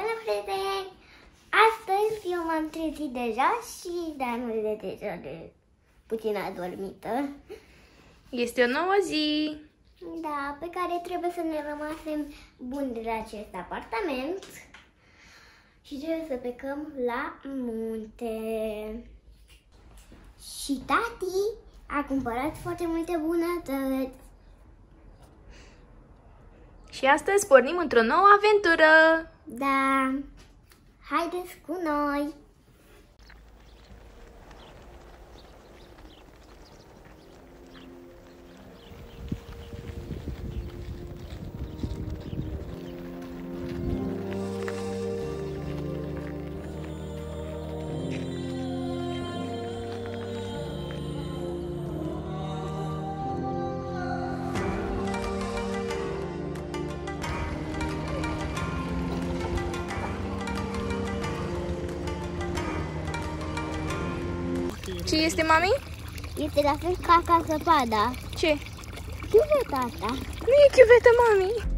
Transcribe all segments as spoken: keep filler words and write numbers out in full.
Bună, prieteni! Astăzi eu m-am trezit deja și de-aia mă vede deja de puțin adormită. Este o nouă zi! Da, pe care trebuie să ne rămasem buni de la acest apartament și trebuie să plecăm la munte. Și tati a cumpărat foarte multe bunătăți. Și astăzi pornim într-o nouă aventură! Da! Haideți cu noi! Ce este, mami? Este la fel ca ca zăpada. Ce? Chiuveta asta. Nu e chiuvetă, mami.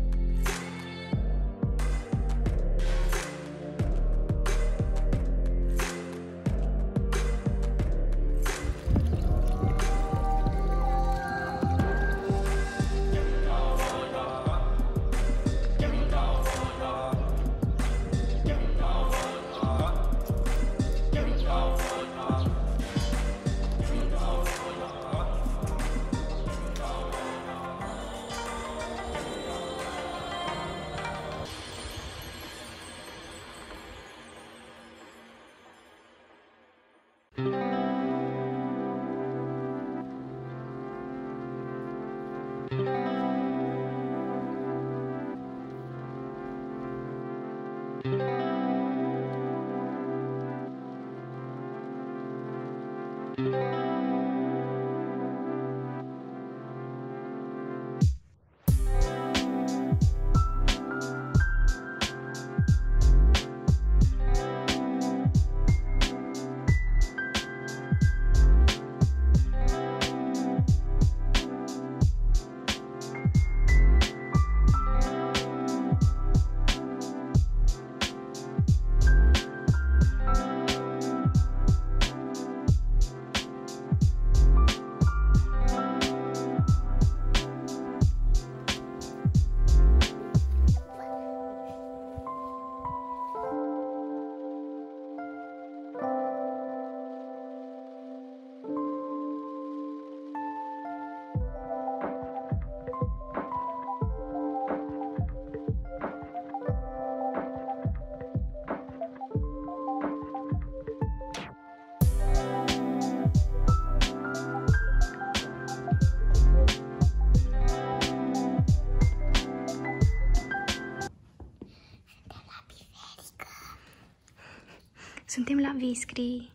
Suntem la Viscri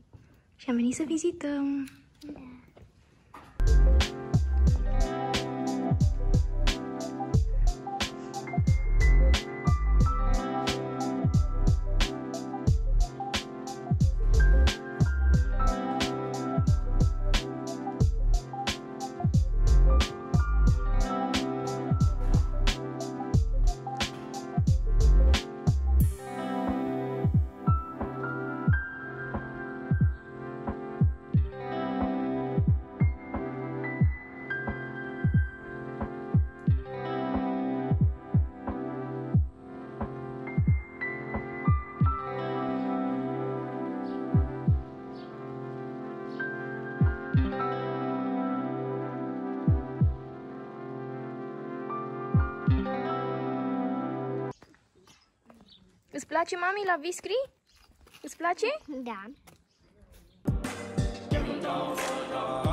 și am venit să vizităm. Da. Îți place, mami, la Viscri? Îți place? Da.